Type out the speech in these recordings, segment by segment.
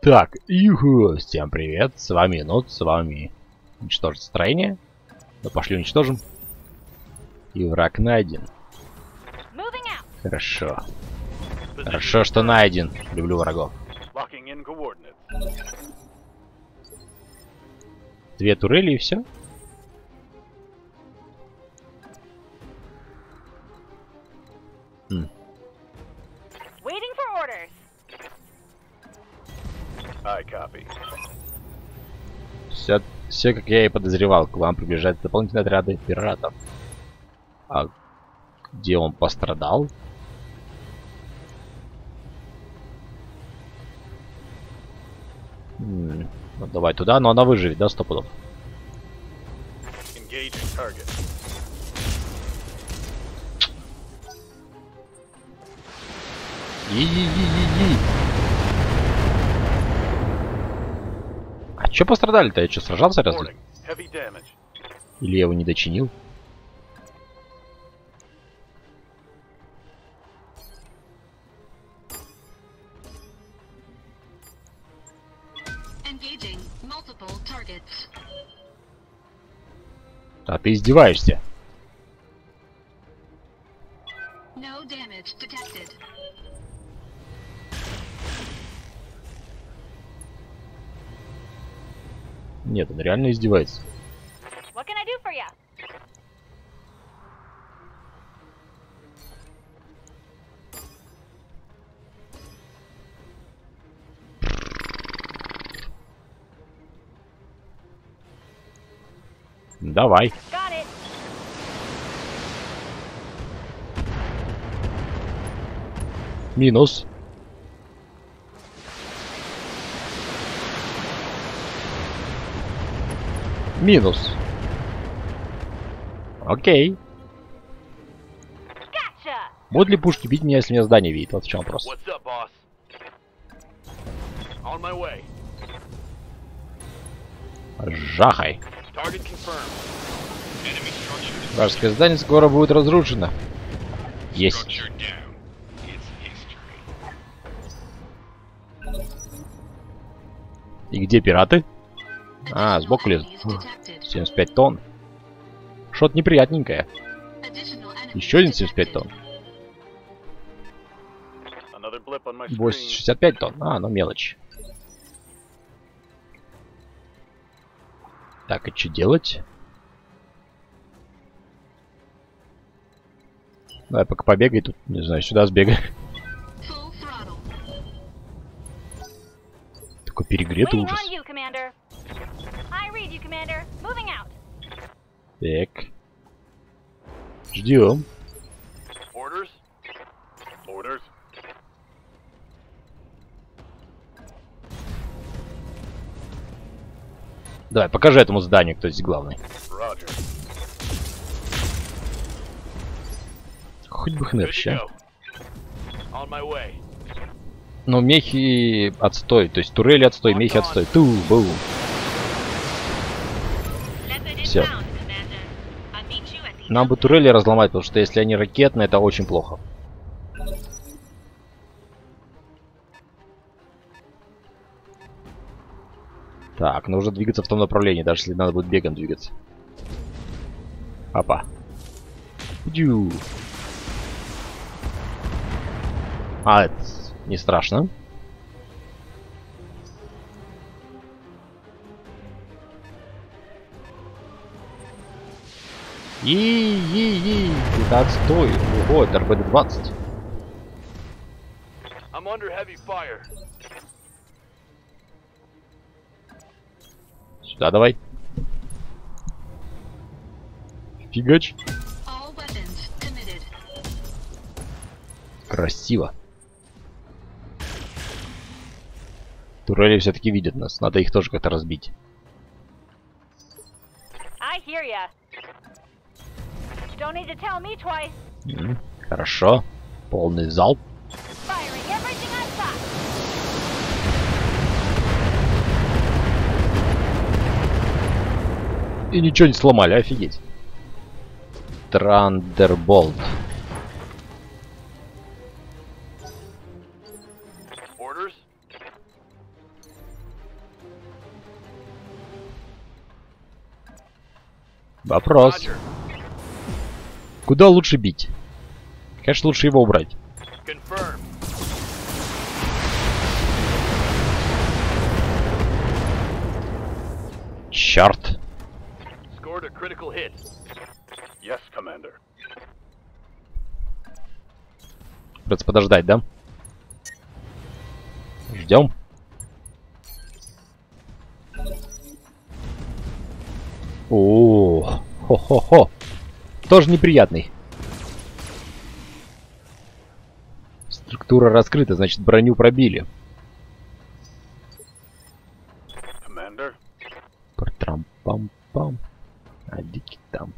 Так, юху, всем привет, с вами Нот, с вами уничтожить строение. Ну, пошли уничтожим. И враг найден. Хорошо. Хорошо, что найден. Люблю врагов. 2 турели и все. Все, как я и подозревал, к вам приближаются дополнительные отряды пиратов. А где он пострадал? Ну, давай туда, но она выживет, да, 100 пудов. Че пострадали-то? Я что, сражался разве? Или я его не дочинил? А ты издеваешься? Нет, он реально издевается. Давай. Минус. Минус. Окей. Будут ли пушки бить меня, если меня здание видит? Вот в чем вопрос. Жахай. Вражеское здание скоро будет разрушено. Есть. И где пираты? А, сбоку лезут. 75 тонн. Что-то неприятненькое. Еще один 75 тонн. 65 тонн. А, ну мелочь. Так, и что делать? Давай пока побегай тут, не знаю, сюда сбегай. Такой перегретый ужас. Так. Ждем. Давай, покажи этому зданию, кто здесь главный. Хоть бы хнырща. Но мехи отстой, то есть турели отстой, мехи отстой. Ту-бу. Все. Нам бы турели разломать, потому что если они ракетные, это очень плохо. Так, нужно двигаться в том направлении, даже если надо будет бегом двигаться. Опа. Дю. А, это не страшно. И-и-и, это отстой. Ого, это РПД-20. Сюда давай. Фигач. Красиво. Турели все-таки видят нас. Надо их тоже как-то разбить. Хорошо. Полный залп. И ничего не сломали, офигеть. Трандерболт. Вопрос. Куда лучше бить? Конечно, лучше его убрать. Черт. Придется подождать, да? Ждем. О, хо-хо-хо. Тоже неприятный. Структура раскрыта, значит, броню пробили. Партрам-пам-пам. А дикий там.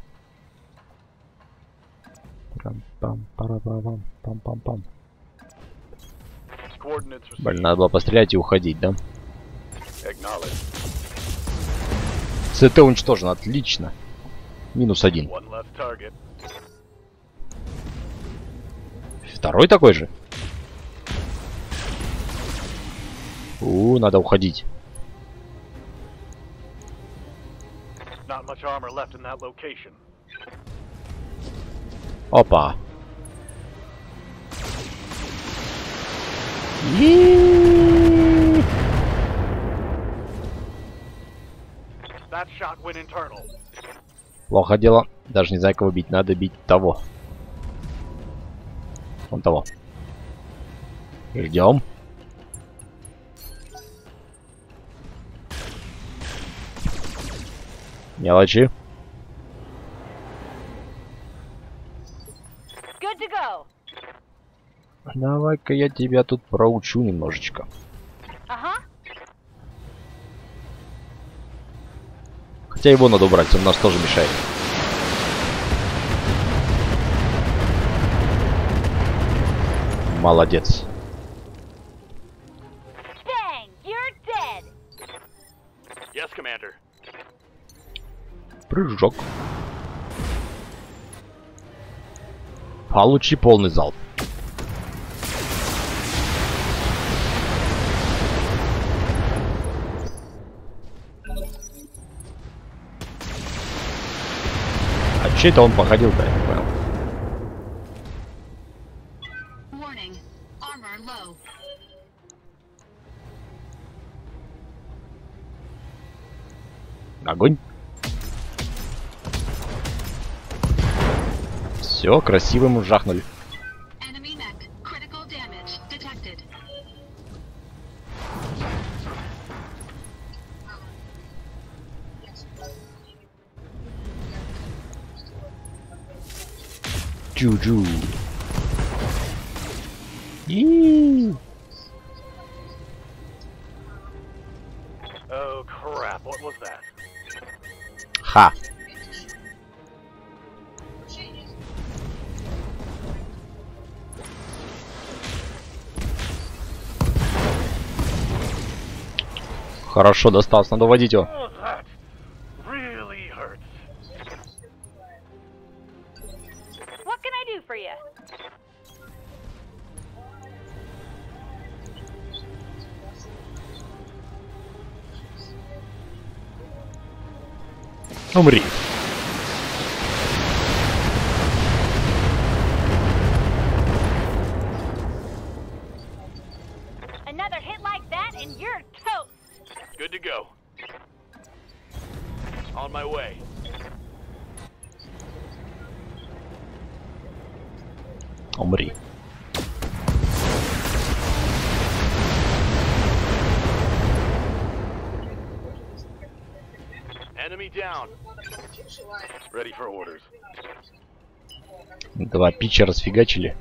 Пам-пам-пам-пам-пам-пам. Блин, надо было пострелять и уходить, да? ЦТ уничтожен, отлично. -1. Второй такой же? Надо уходить. Опа. Плохо дело. Даже не знаю, кого бить. Надо бить того. Вон того. Ждем. Мелочи. Давай-ка я тебя тут проучу немножечко. Хотя его надо убрать, он нас тоже мешает. Молодец. Bang, you're dead. Yes, Commander. Прыжок. Получи полный залп. Чей-то он походил, да, я не понял. Огонь. Все, красиво мы жахнули. Джу-джу. Ха. Хорошо достался, надо водить его. Умри. Умри. Два пича расфигачили.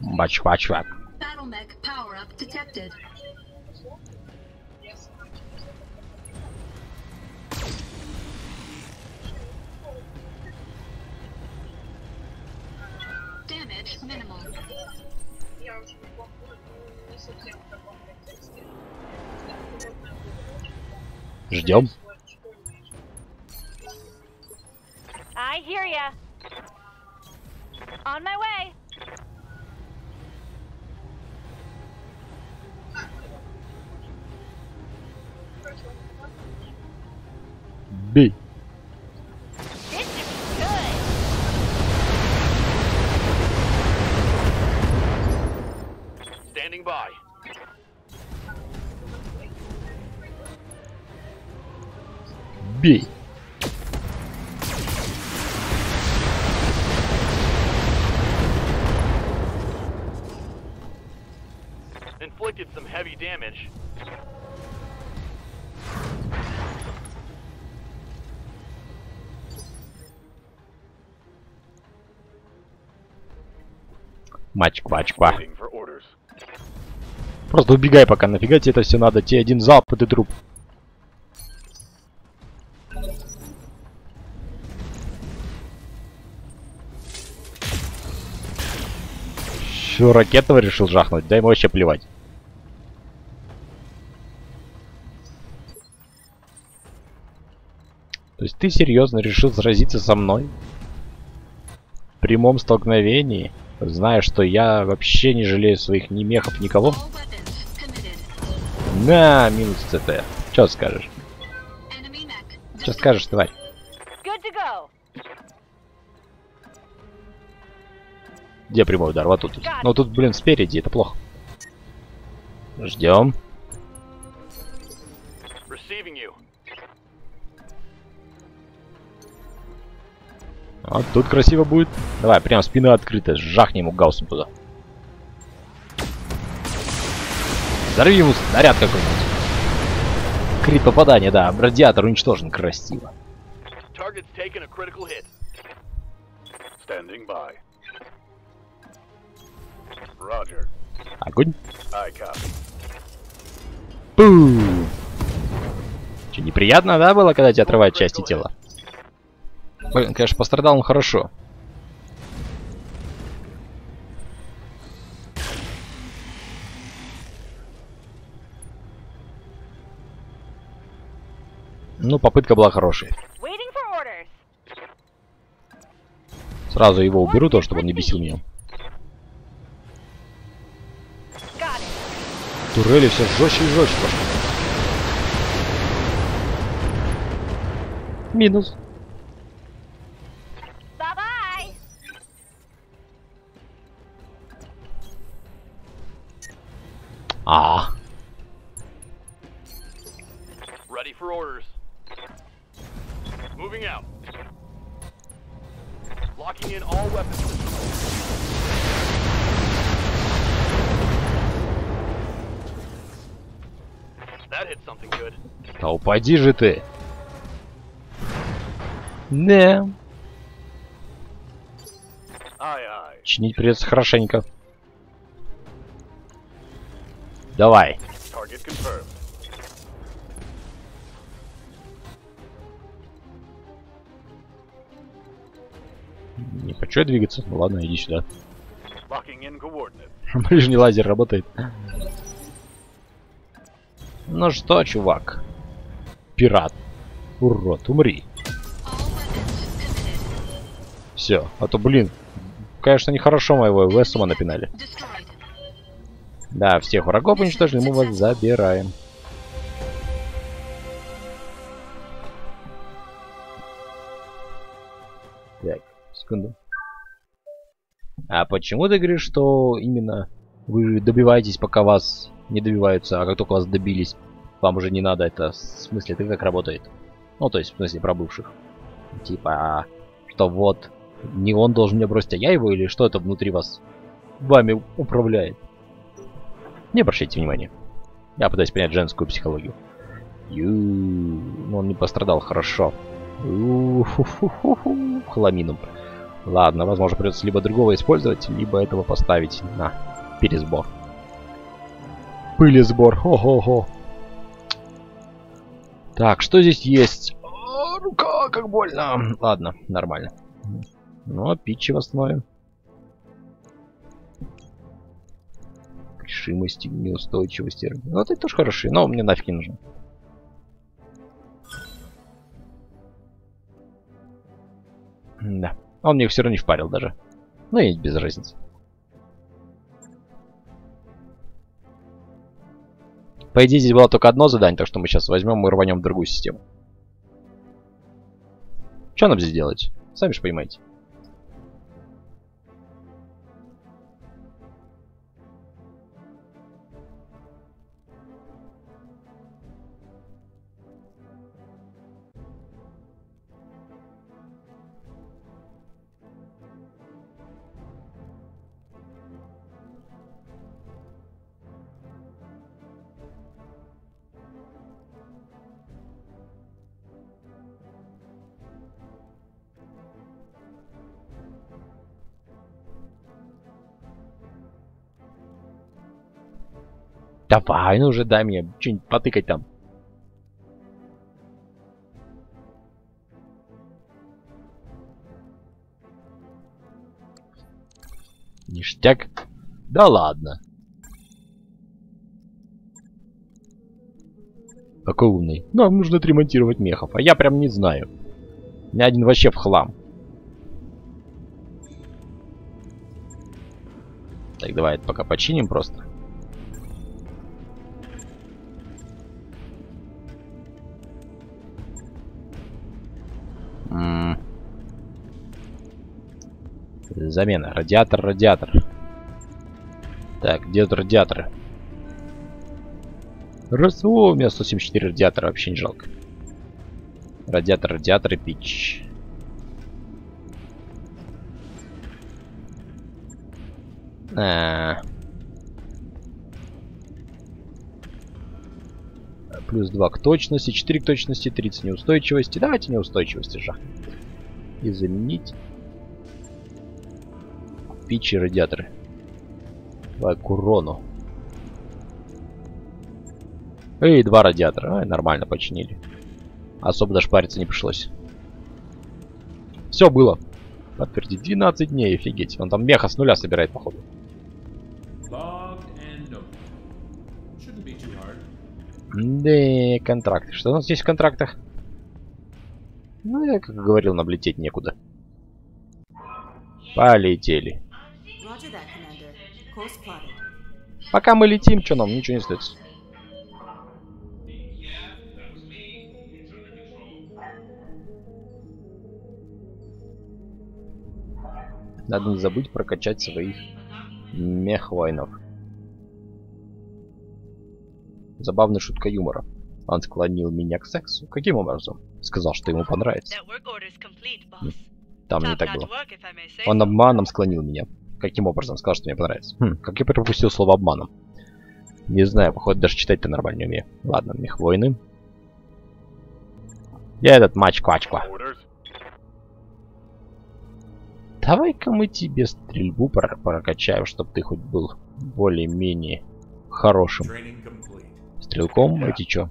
Бач-бач-бач. Ждем. I hear ya. On my way. бей. Мачква-чква. Просто убегай пока, нафига тебе это все надо? Тебе один залп, и ты труп. Что, ракетного решил жахнуть? Да ему вообще плевать. То есть ты серьезно решил сразиться со мной? В прямом столкновении? Зная, что я вообще не жалею своих ни мехов, никого. На, минус ЦТ. Чё скажешь? Чё скажешь, тварь? Где прямой удар? Вот тут. Но тут, блин, спереди, это плохо. Ждем. Вот тут красиво будет. Давай, прям спина открыта. Жахни ему гауссом туда. Взорви ему снаряд какой-нибудь. Крит попадание, да. Радиатор уничтожен. Красиво. Огонь. Пум. Че, неприятно, да, было, когда тебя отрывают части тела? Конечно, пострадал он хорошо. Ну, попытка была хорошей. Сразу его уберу, то, чтобы он не бесил меня. Турели все жестче и жестче пошли. Минус. А. Ready for orders. Moving out. Locking in all weapons. That hit something good. Да упади же ты. Не. Чинить придется хорошенько. Давай. Не хочу я двигаться. Ну, ладно, иди сюда. Ближний лазер работает. Ну что, чувак? Пират. Урод, умри. Все, а то, блин, конечно, нехорошо моего ВСМа напинали. Да, всех врагов уничтожили, мы вас забираем. Так, секунду. А почему ты говоришь, что именно вы добиваетесь, пока вас не добиваются, а как только вас добились, вам уже не надо? Это в смысле, ты как работает? Ну, то есть, в смысле, про бывших. Типа, что вот, не он должен меня бросить, а я его, или что это внутри вас вами управляет? Не обращайте внимания. Я пытаюсь понять женскую психологию. Ну, он не пострадал хорошо. Хламином. Ладно, возможно, придется либо другого использовать, либо этого поставить на пересбор. Пылесбор. Ого-го. Так, что здесь есть? О, рука, как больно. Ладно, нормально. Но питчи восстановим. Решимости, неустойчивости. Ну, это тоже хорошие, но мне нафиг не нужно. Да. Он мне их все равно не впарил даже. Ну и без разницы. По идее, здесь было только одно задание, так что мы сейчас возьмем и рванем в другую систему. Что нам здесь делать? Сами же понимаете. Давай, ну уже дай мне что-нибудь потыкать там. Ништяк. Да ладно. Какой умный. Нам нужно отремонтировать мехов. А я прям не знаю. У меня один вообще в хлам. Так, давай это пока починим просто. Замена. Радиатор, радиатор. Так, где тут радиаторы? Раз, о, у меня 174 радиатора, вообще не жалко. Радиатор, радиатор и пич. Плюс 2 к точности, 4 к точности, 30 неустойчивости. Давайте неустойчивости жахнем. И заменить. Пичи, радиаторы. Давай к урону. И 2 радиатора. Ай, нормально починили. Особо даже париться не пришлось. Все было. Подтвердить. 12 дней, офигеть. Он там меха с нуля собирает, походу. Да, контракты. Что у нас здесь в контрактах? Ну, я, как говорил, нам лететь некуда. Полетели. Пока мы летим, что нам? Ничего не остается. Надо не забыть прокачать своих мехвоинов. Забавная шутка юмора. Он склонил меня к сексу. Каким образом? Сказал, что ему понравится. Там не так было. Он обманом склонил меня. Каким образом? Сказал, что мне понравится. Как я пропустил слово обманом. Не знаю, походу даже читать-то нормально не умею. Ладно, мехвоины. Я этот мачквачква. Давай-ка мы тебе стрельбу прокачаем, чтобы ты хоть был более-менее хорошим стрелком. Эти чё?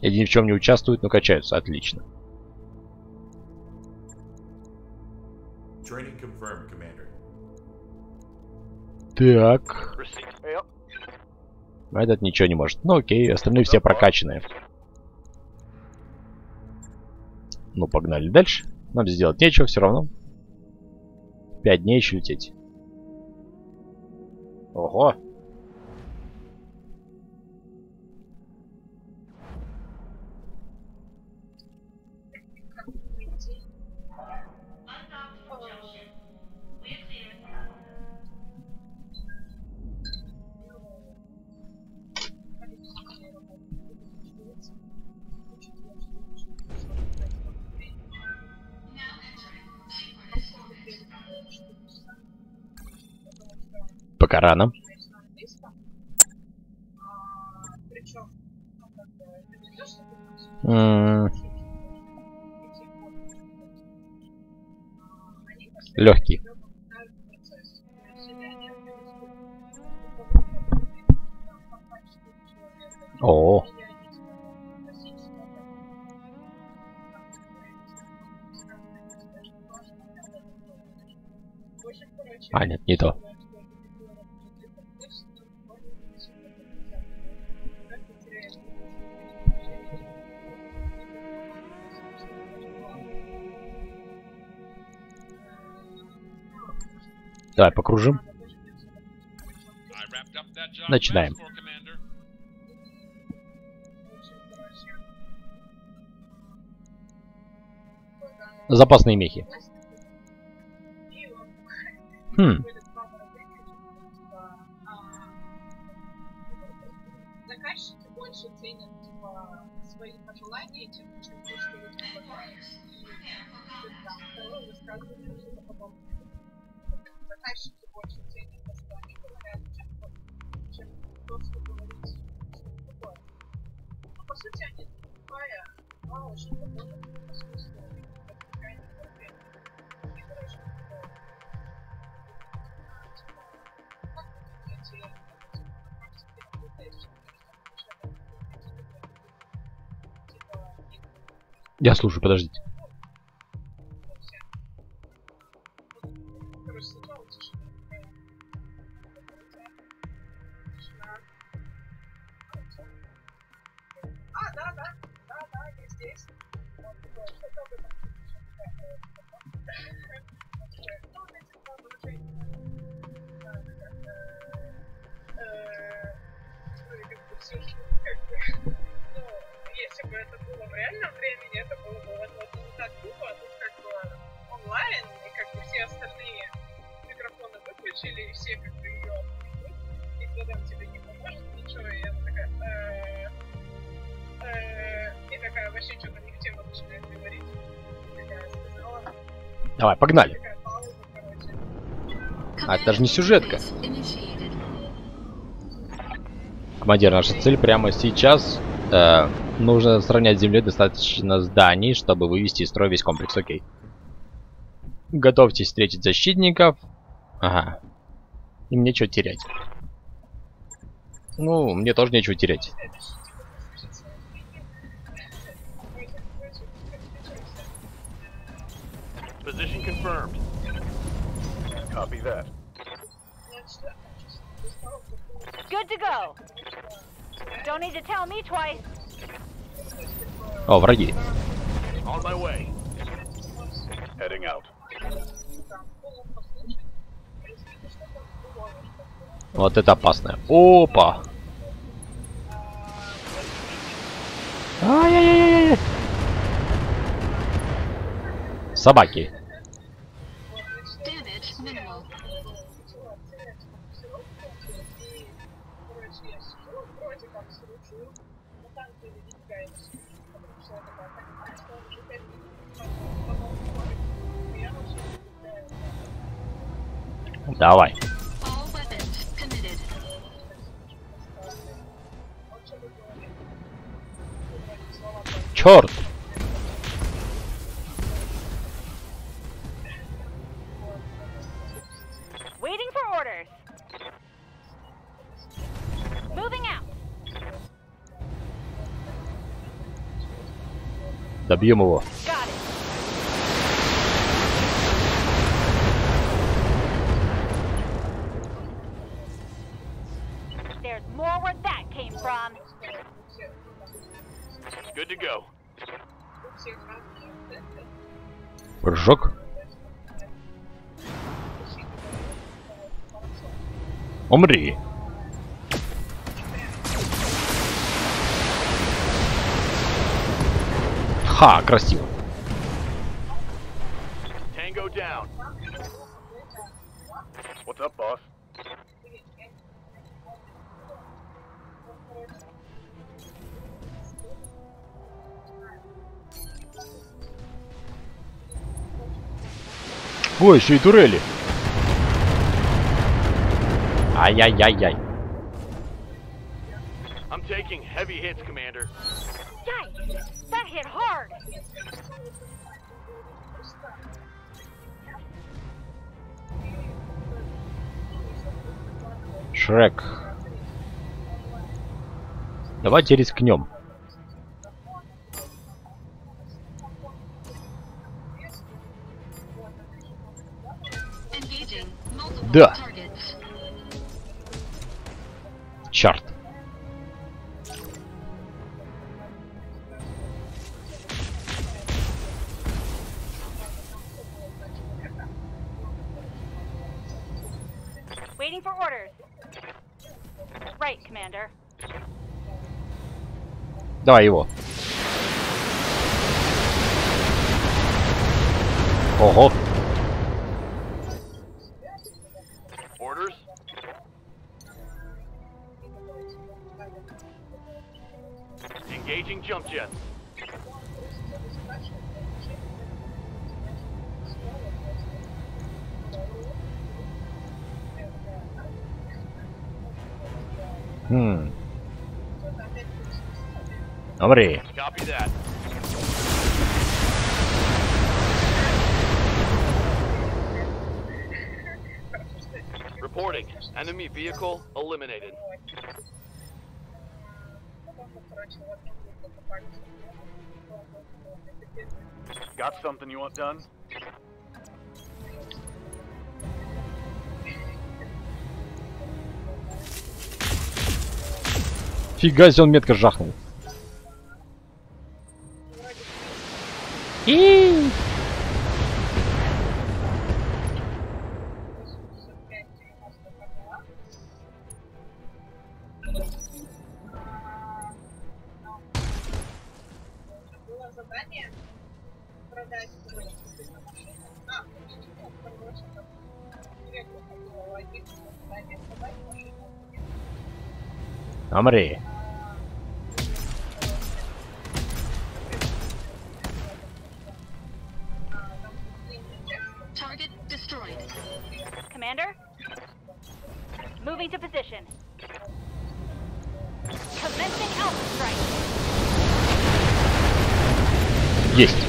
Эти ни в чем не участвуют, но качаются. Отлично. Так. Этот ничего не может. Ну окей, остальные все прокачанные. Ну погнали дальше. Нам сделать нечего, все равно. 5 дней еще лететь. Ого. Пока рано. Легкий. О. А, нет, не то. Давай покружим. Начинаем. Запасные мехи. Заказчики больше ценят свои пожелания, чем то, что вы предлагаете. Я слушаю, подождите. Если бы это было в реальном времени, это было бы не так тупо, а тут как бы онлайн, и как бы все остальные микрофоны выключили, и все как бы ее отключили, и кто там тебе не поможет, ничего, и она такая... И такая вообще что-то не в тему начинает говорить. Такая сказала... Давай, погнали! Такая пауза, короче. А, это даже не сюжетка. Командир, наша цель прямо сейчас... нужно сравнять с землей достаточно зданий, чтобы вывести из строя весь комплекс. Окей. Готовьтесь встретить защитников. Ага. Им нечего терять. Ну, мне тоже нечего терять. О, враги. Вот это опасно. Опа. Ай-яй-яй-яй. Собаки. Давай. Черт. Добьем его. Прыжок. Умри. Ха, красиво. Ой, еще и турели. Ай-яй-яй-яй. Шрек. Давайте рискнем. Да. Черт. Waiting for orders. Right, commander. Давай его. Ого. Умри. Reporting. Enemy vehicle eliminated. Got something you want done? Фига себе, он метко жахнул. И Амри. Есть.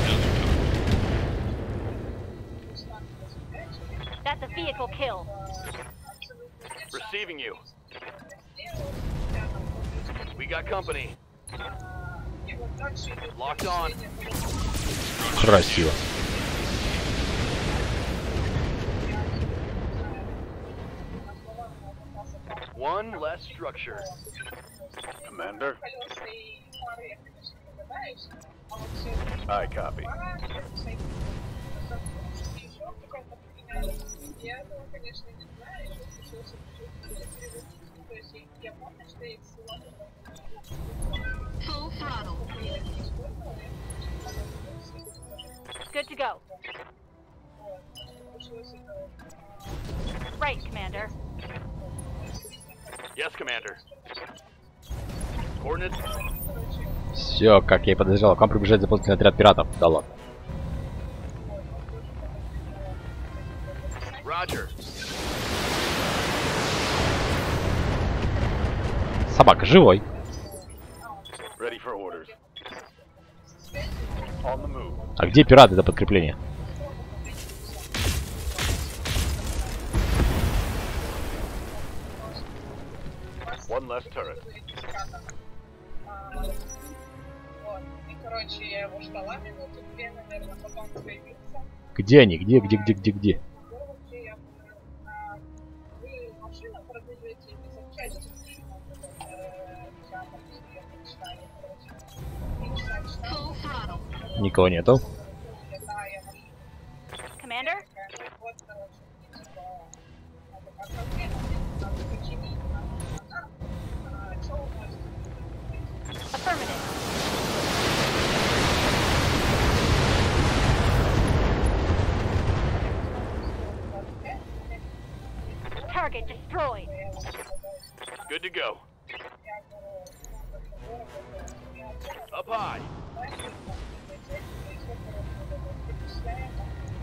Красиво. One less structure. Commander. I copy. Full throttle. Good to go. Right, Commander. Yes, Commander. Coordinates. Все, как я и подозревал, к вам прибежать дополнительный отряд пиратов. Да ладно. Roger. Собака живой. Ready for orders. On the move. А где пираты до подкрепления? One less turret. Короче, я его ждала минуту, две, наверное, потом появился. Где они? Где? Вы машину продаете или запчасти? Никого нету. Командир? Target destroyed. Good to go. Up high.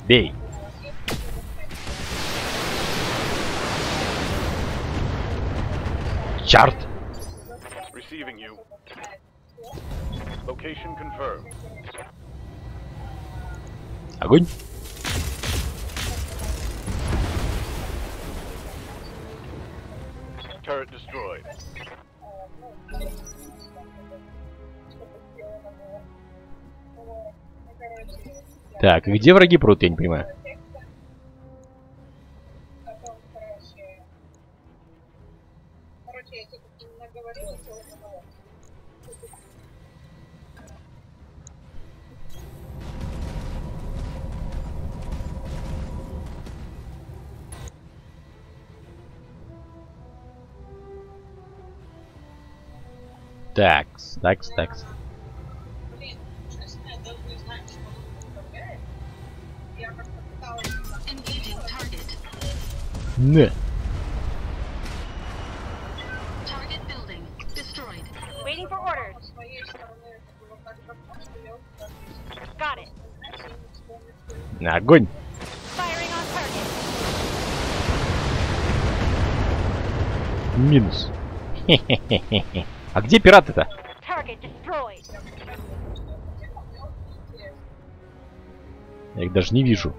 Бей. Чарт. Receiving you. Location confirmed. Огонь. Turret destroyed. Так, где враги прут, я не понимаю. Такс. Нет. На огонь. Минус. А где пираты-то? Я их даже не вижу.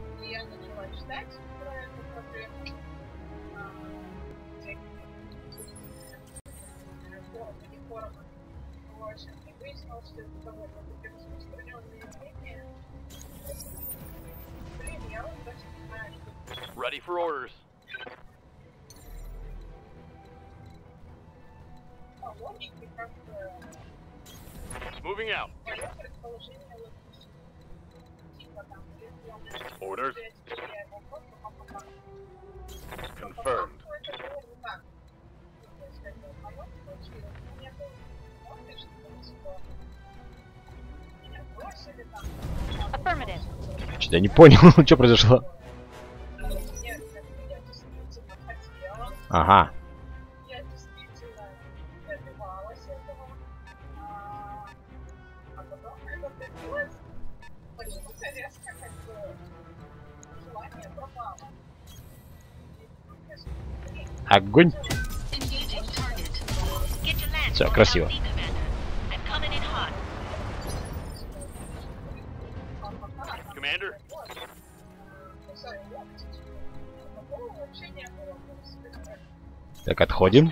Moving out. Orders. Confirmed. Affirmative. Что-то я не понял, что произошло. Ага. Огонь. Все, красиво. Так, отходим.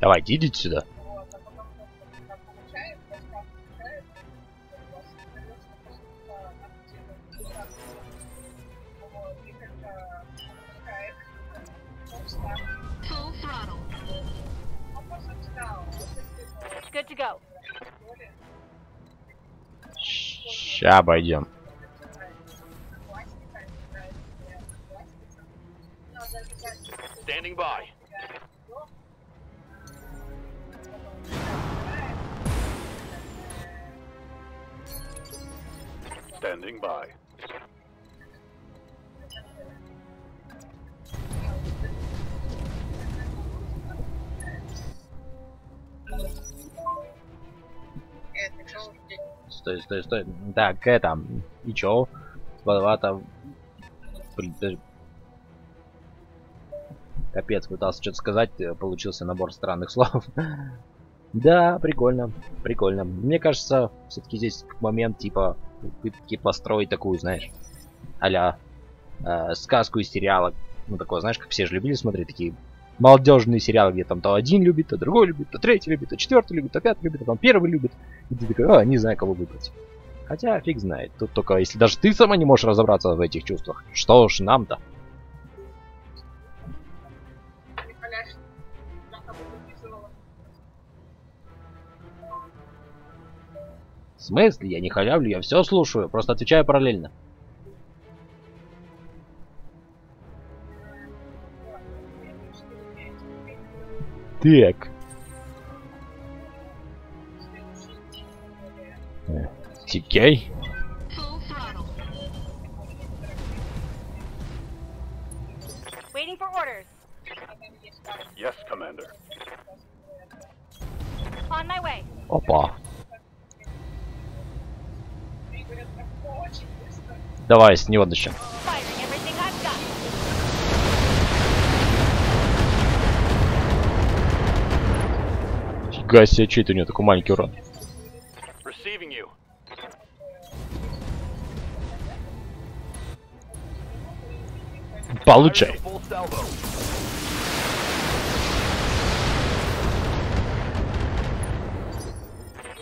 Давайте, идите сюда. Ща обойдем. Стой, стой, стой. Так, это. И чё? Слабовато. Капец, пытался что-то сказать, получился набор странных слов. Да, прикольно, прикольно. Мне кажется, все-таки здесь момент типа попытки построить такую, знаешь, а-ля сказку из сериала. Ну, такое, знаешь, как все же любили смотреть такие молодежные сериалы, где там то один любит, то другой любит, то третий любит, то четвертый любит, то пятый любит, а там первый любит. И ты такой, а, не знаю, кого выбрать. Хотя фиг знает. Тут только, если даже ты сама не можешь разобраться в этих чувствах, что уж нам-то. В смысле? Я не халявлю, я все слушаю, просто отвечаю параллельно. Так. Тикей. Yes, commander. On my way. Опа. Давай, с него начнем. Фига себе, чей это у него такой маленький урон. Получай.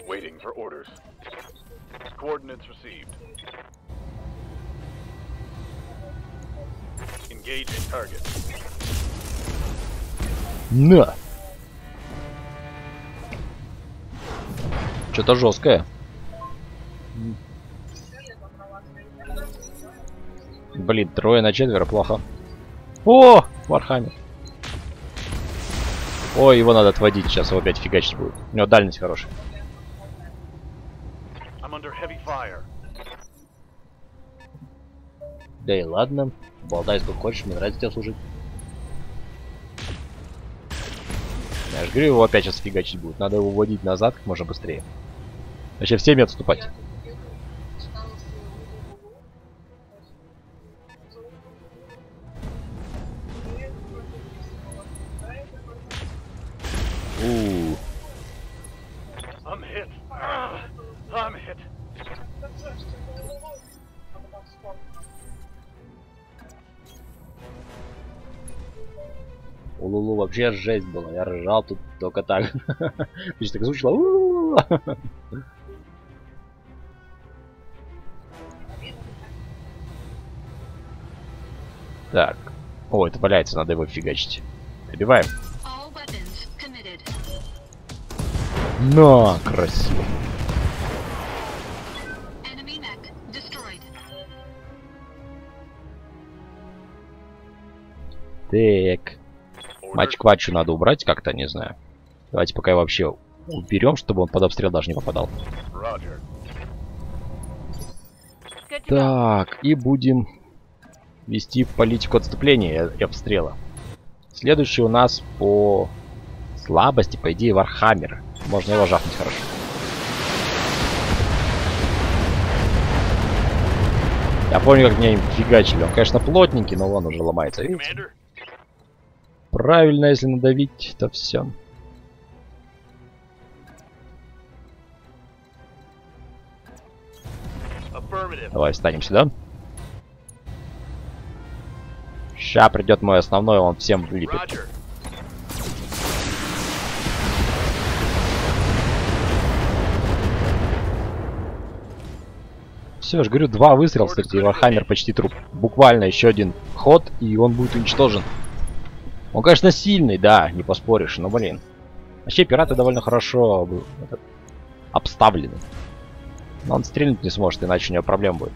Waiting for orders. Coordinates received. Engage target. На. Что-то жесткое. Блин, 3 на 4 плохо. О, Вархаммер. Ой, его надо отводить, сейчас его опять фигачить будет. У него дальность хорошая. Да и ладно, болтай сколько хочешь, мне нравится тебя служить. Я же говорю, его опять сейчас фигачить будет. Надо его уводить назад как можно быстрее. Вообще всеми отступать. был вообще жесть была. Я ржал тут только так. Ты же так звучало. Так. О, это валяется, надо его фигачить. Добиваем. На, красиво. Так. Матч-квачу надо убрать как-то, не знаю. Давайте пока его вообще уберем, чтобы он под обстрел даже не попадал. Так, и будем вести политику отступления и обстрела. Следующий у нас по слабости, по идее, Вархаммер. Можно его жахнуть хорошо. Я помню, как меня им фигачили. Он, конечно, плотненький, но он уже ломается. Видите? Правильно, если надавить, то все. Давай встанем сюда. Ща придет мой основной, он всем влипит. Все, я же говорю, два выстрела, кстати, Вархаммер почти труп. Буквально еще один ход, и он будет уничтожен. Он, конечно, сильный, да, не поспоришь, но, блин. Вообще, пираты довольно хорошо обставлены. Но он стрельнуть не сможет, иначе у него проблем будет.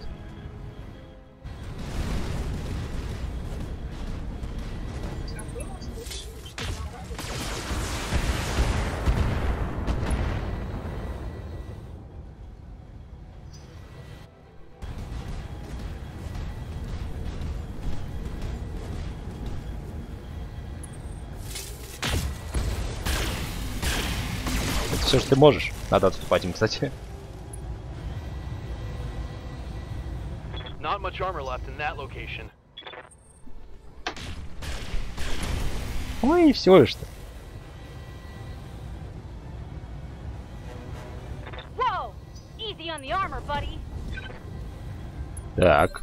Все, что ты можешь. Надо отступать им, кстати. Ой, всего лишь-то. Так.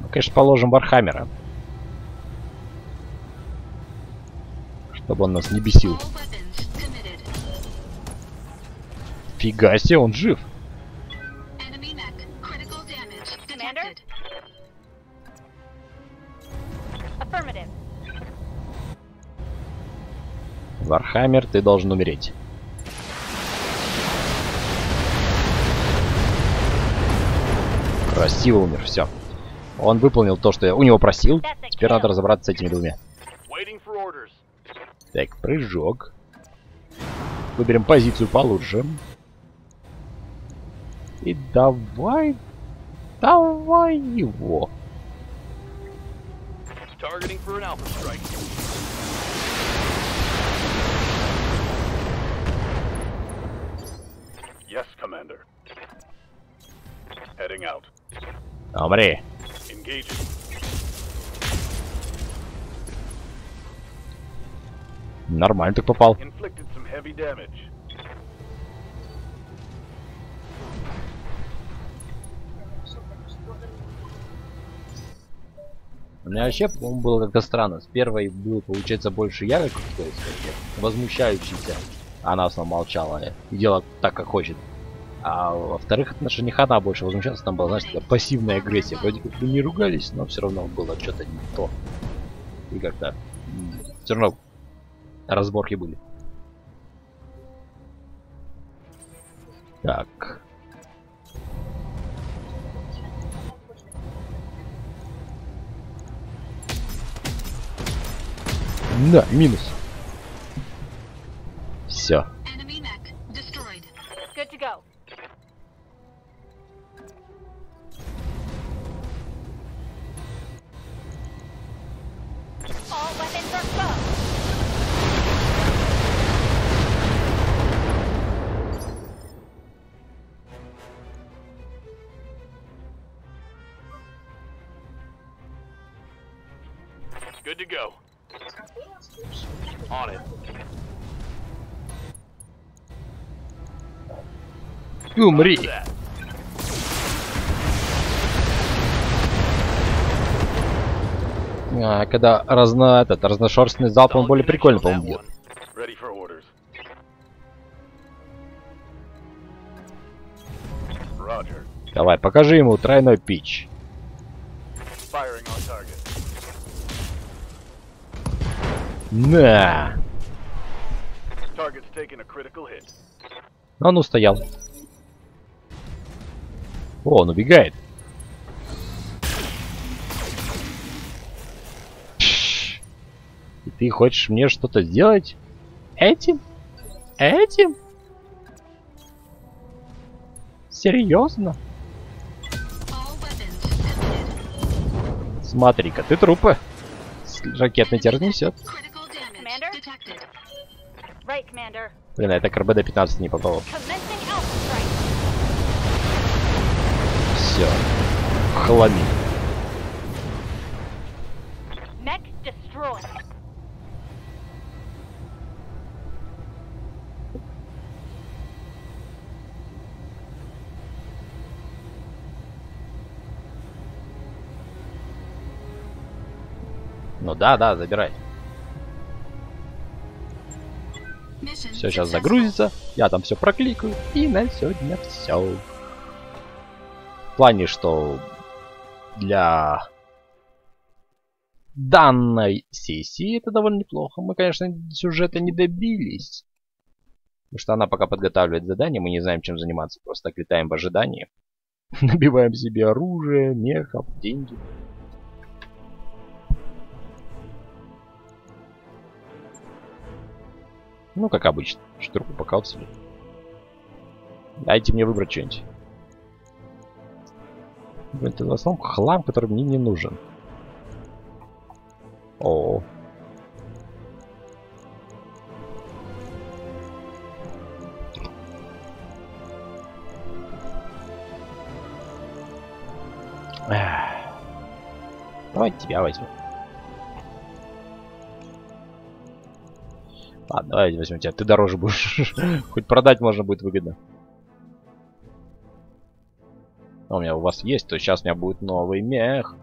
Ну, конечно, положим Вархаммера, чтобы он нас не бесил. Фига себе, он жив. Вархаммер, ты должен умереть. Красиво умер, все. Он выполнил то, что я у него просил. Теперь надо разобраться с этими двумя. Так, прыжок. Выберем позицию получше. И давай... Давай его. Yes, Commander. Heading out. Умри. Нормально ты попал. У меня вообще, по-моему, было как-то странно. С первой было, получается, больше я, как возмущающийся. Она в основном молчала и делала так, как хочет. А во-вторых, отношениях она больше возмущалась. Там была, знаешь, такая пассивная агрессия. Вроде как бы не ругались, но все равно было что-то не то. И как-то все равно разборки были. Так. Да, минус. Все. Good to go. On it. Умри. когда разношерстный залп, он более прикольный, по-моему, будет. Давай, покажи ему тройной пич. На! Он устоял. О, он убегает. И ты хочешь мне что-то сделать? Этим? Этим? Серьезно? Смотри-ка, ты трупы. Ракетный тер несет. Блин, а это к РБД-15 не попало. Все. Хлами. Ну да, забирай. Все сейчас загрузится, я там все прокликаю, и на сегодня все. В плане, что для данной сессии это довольно неплохо. Мы, конечно, сюжета не добились, потому что она пока подготавливает задание, мы не знаем, чем заниматься, просто так летаем в ожидании. Набиваем себе оружие, мехов, деньги. Ну, как обычно. Штурку пока уцелит. Дайте мне выбрать что-нибудь. Это в основном хлам, который мне не нужен. О-о-о. Давайте тебя возьмем. Ладно, давай возьмем тебя, ты дороже будешь. Хоть продать можно будет выгодно. Но у меня у вас есть, то сейчас у меня будет новый мех.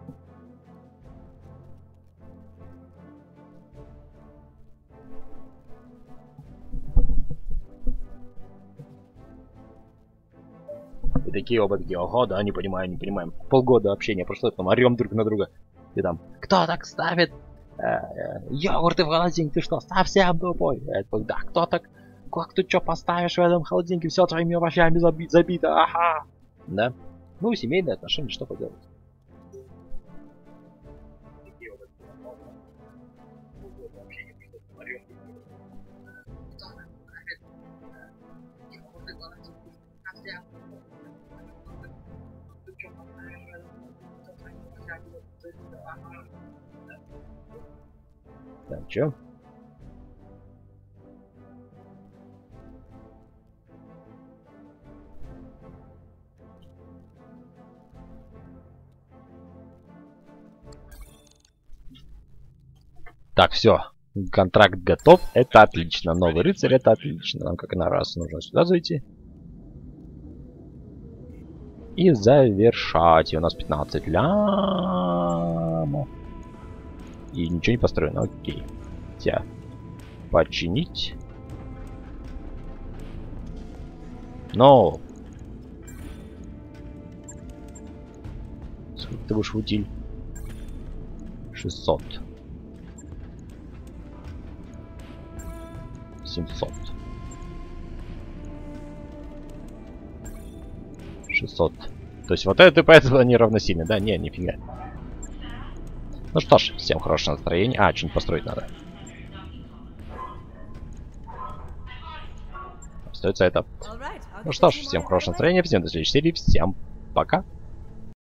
И такие оба такие, ого, да, не понимаю, не понимаем. Полгода общения прошло, там орем друг на друга. И там, кто так ставит? Йогурты в холодильник, ты что, совсем тупой? Да, кто так? Как ты что поставишь в этом холодильнике? Все твоими овощами забито, ага. Да? Ну, семейные отношения, что поделать? Так, чё? Так, все. Контракт готов. Это отлично. Новый рыцарь, это отлично. Нам как на раз нужно сюда зайти. И завершать. И у нас 15 лямов. И ничего не построено, окей. Тебя починить. Но сколько ты будешь в утиль? 600. 700. 600. То есть вот это, поэтому они равносильны. Да, не, нифига. Ну что ж, всем хорошего настроения. А, что-нибудь построить надо. Остается это. Ну что ж, всем хорошего настроения. Всем до следующей серии. Всем пока.